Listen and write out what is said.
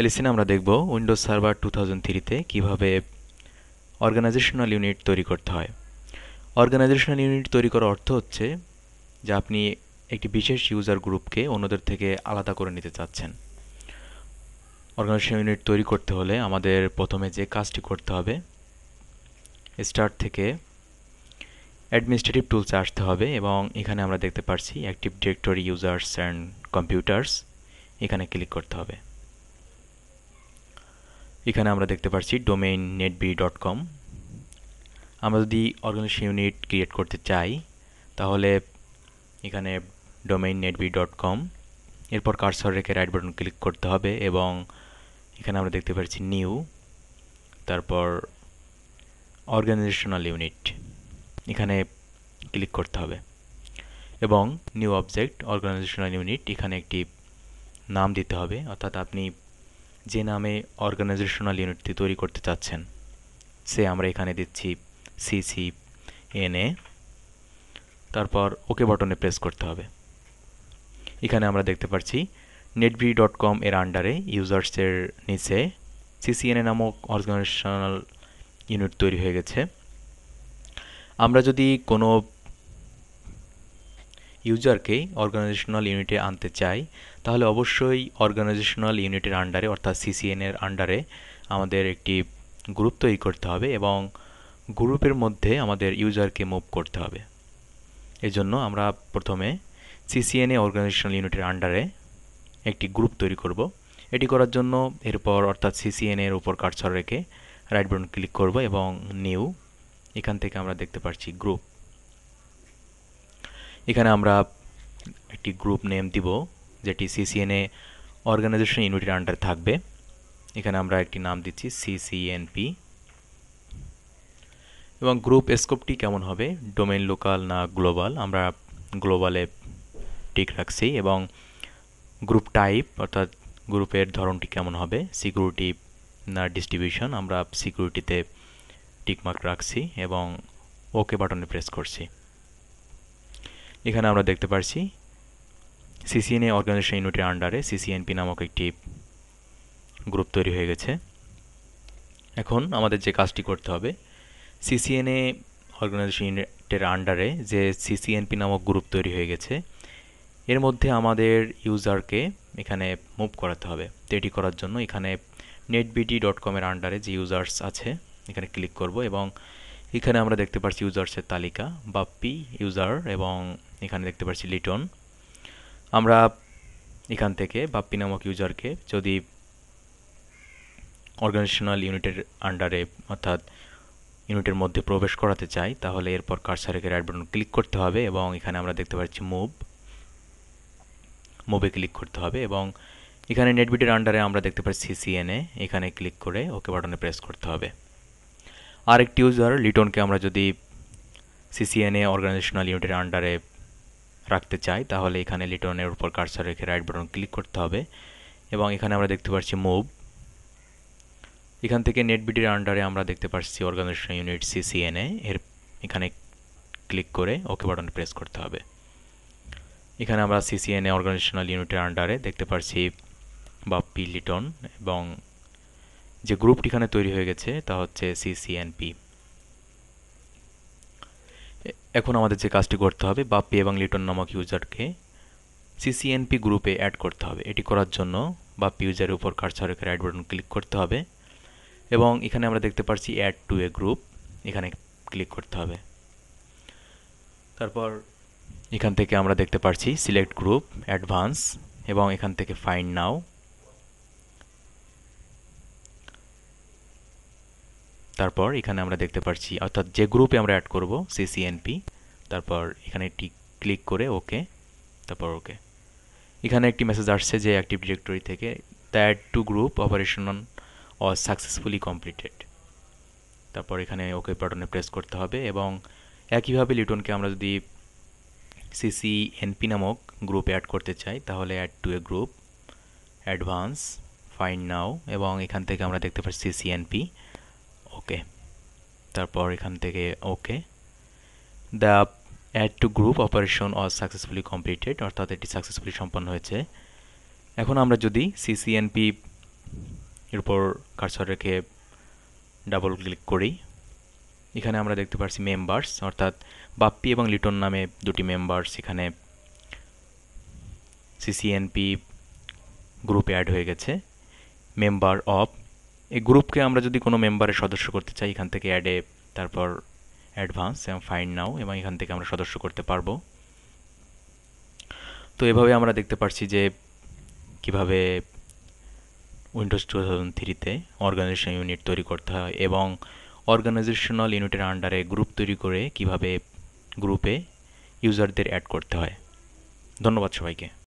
Alice in আমরা দেখব Windows server 2003 তে কিভাবে অর্গানাইজেশনাল ইউনিট তৈরি করতে হয়। অর্গানাইজেশনাল ইউনিট তৈরি করার অর্থ হচ্ছে যে আপনি একটি বিশেষ ইউজার গ্রুপকে অন্যদের থেকে আলাদা করে নিতে চাচ্ছেন। অর্গানাইজেশনাল ইউনিট তৈরি করতে হলে আমাদের প্রথমে যে কাজটি করতে হবে, স্টার্ট থেকে অ্যাডমিনিস্ট্রেটিভ টুলসে আসতে হবে এবং এখানে আমরা দেখতে পাচ্ছি active directory users and computers, এখানে ক্লিক করতে হবে। এখানে আমরা দেখতে পাচ্ছি ডোমেইন netbi.com। আমরা যদি অর্গানাইজেশন ইউনিট ক্রিয়েট করতে চাই তাহলে এখানে ডোমেইন netbi.com, এরপর কার্সর রেখে রাইট বাটন ক্লিক করতে হবে এবং এখানে আমরা দেখতে পাচ্ছি নিউ, তারপর অর্গানাইজেশনাল ইউনিট, এখানে ক্লিক করতে হবে এবং নিউ অবজেক্ট অর্গানাইজেশনাল ইউনিট, এখানে একটি নাম দিতে হবে, অর্থাৎ আপনি যে নামে অর্গানাইজেশনাল ইউনিটটি তৈরি করতে চাচ্ছেন সে আমরা এখানে দিচ্ছি CCNA, তারপর ওকে বাটনে প্রেস করতে হবে। এখানে আমরা দেখতে পাচ্ছি netbreeze.com এর আন্ডারে ইউজার্সের নিচে CCNA নামক অর্গানাইজেশনাল ইউনিট তৈরি হয়ে গেছে। আমরা যদি কোনো ইউজারকে অর্গানাইজেশনাল ইউনিটে আনতে চাই তাহলে অবশ্যই অর্গানাইজেশনাল ইউনিটের আন্ডারে অর্থাৎ CCNA এর আন্ডারে আমাদের একটি গ্রুপ তৈরি করতে হবে এবং গ্রুপের মধ্যে আমাদের ইউজারকে মুভ করতে হবে। এজন্য আমরা প্রথমে CCNA অর্গানাইজেশনাল ইউনিটের আন্ডারে একটি গ্রুপ তৈরি করব। এটি করার জন্য এরপর অর্থাৎ CCNA এর উপর কার্সর রেখে রাইট বাটন ক্লিক করব এবং নিউ, এখান থেকে আমরা দেখতে পাচ্ছি গ্রুপ। এখানে আমরা একটি গ্রুপ নেম দিব যেটি CCNA অর্গানাইজেশন ইউনিটের আন্ডারে থাকবে। এখানে আমরা একটি নাম দিচ্ছি CCNP এবং গ্রুপ স্কোপটি কেমন হবে, ডোমেইন লোকাল না গ্লোবাল, আমরা গ্লোবালে টিক রাখছি এবং গ্রুপ টাইপ অর্থাৎ গ্রুপের ধরনটি কেমন হবে, সিকিউরিটি না ডিস্ট্রিবিউশন, আমরা সিকিউরিটিতে টিকমার্ক রাখছি এবং ওকে বাটনে প্রেস করছি। এখানে আমরা দেখতে পাচ্ছি CCNA অর্গানাইজেশন ইউনিটের আন্ডারে CCNP নামক একটি গ্রুপ তৈরি হয়ে গেছে। এখন আমাদের যে কাজটি করতে হবে, CCNA অর্গানাইজেশন ইউনিটের আন্ডারে যে CCNP নামক গ্রুপ তৈরি হয়ে গেছে এর মধ্যে আমাদের ইউজারকে এখানে মুভ করাতে হবে। তো এটি করার জন্য এখানে netbdt.com এর আন্ডারে যে ইউজার্স আছে এখানে ক্লিক করব এবং এখানে আমরা দেখতে পাচ্ছি ইউজার্সের তালিকা, বাপ্পি ইউজার এবং এখানে দেখতে পাচ্ছি লিটন। আমরা এখান থেকে বাপ্পি নামক ইউজারকে যদি অর্গানাইজেশনাল ইউনিটের আন্ডারে অর্থাৎ ইউনিটের মধ্যে প্রবেশ করাতে চাই তাহলে এরপর কার্সারকে রাইট বাটন ক্লিক করতে হবে এবং এখানে আমরা দেখতে পাচ্ছি মুভে ক্লিক করতে হবে এবং এখানে নেটবিটের আন্ডারে আমরা দেখতে পাচ্ছি CCNA, এখানে ক্লিক করে ওকে বাটনে প্রেস করতে হবে। আরেকটি ইউজার লিটনকে আমরা যদি CCNA অর্গানাইজেশনাল ইউনিটের আন্ডারে রাখতে চাই তাহলে এখানে লিটনের উপর কার্সার রেখে রাইট বাটন ক্লিক করতে হবে এবং এখানে আমরা দেখতে পাচ্ছি মুভ। এখান থেকে নেটবিটের আন্ডারে আমরা দেখতে পাচ্ছি অর্গানাইজেশনাল ইউনিট CCNA, এর এখানে ক্লিক করে ওকে বাটনে প্রেস করতে হবে। এখানে আমরা CCNA অর্গানাইজেশনাল ইউনিটের আন্ডারে দেখতে পাচ্ছি বাপ্পি, লিটন এবং যে গ্রুপটি এখানে তৈরি হয়ে গেছে তা হচ্ছে CCNP। এখন আমাদের যে কাজটি করতে হবে, বাপ্পি এবং লিটন নামক ইউজারকে CCNP গ্রুপে অ্যাড করতে হবে। এটি করার জন্য বাপ্পি ইউজারের উপর কার্সার রেখে রাইট বাটন ক্লিক করতে হবে এবং এখানে আমরা দেখতে পাচ্ছি অ্যাড টু এ গ্রুপ, এখানে ক্লিক করতে হবে। তারপর এখান থেকে আমরা দেখতে পাচ্ছি সিলেক্ট গ্রুপ, অ্যাডভান্স এবং এখান থেকে ফাইন্ড নাও। তারপর এখানে আমরা দেখতে পাচ্ছি অর্থাৎ যে গ্রুপে আমরা অ্যাড করব CCNP, তারপর এখানে একটি ক্লিক করে ওকে, তারপর ওকে। এখানে একটি মেসেজ আসছে যে অ্যাক্টিভ ডিরেক্টরি থেকে that to group operation or successfully completed, তারপর এখানে ওকে বাটনে প্রেস করতে হবে এবং একইভাবে লিটনকে আমরা যদি CCNP নামক গ্রুপে অ্যাড করতে চাই তাহলে add to a group, advance, find now এবং এখান থেকে আমরা দেখতে পাচ্ছি CCNP, ওকে, তারপর এখান থেকে okay. The add to group operation or successfully completed, অর্থাৎ এটি সাকসেসফুলি সম্পন্ন হয়েছে। এখন আমরা যদি CCNP এর উপর কার্সর রেখে ডাবল ক্লিক করি এখানে আমরা দেখতে পাচ্ছি মেম্বার্স অর্থাৎ বাপ্পি এবং লিটন নামে দুটি মেম্বার্স এখানে সিসিএনপি গ্রুপে অ্যাড হয়ে গেছে মেম্বার অফ এই গ্রুপকে আমরা যদি কোনো মেম্বারের সদস্য করতে চাই এখান থেকে অ্যাডে তারপর অ্যাডভান্স এবং ফাইন্ড নাও এবং এখান থেকে আমরা সদস্য করতে পারবো তো এভাবে আমরা দেখতে পাচ্ছি যে কিভাবে উইন্ডোজ 2003 তে অর্গানাইজেশন ইউনিট তৈরি করতে হয় এবং অর্গানাইজেশনাল ইউনিটের আন্ডারে গ্রুপ তৈরি করে কিভাবে গ্রুপে ইউজারদের অ্যাড করতে হয় ধন্যবাদ সবাইকে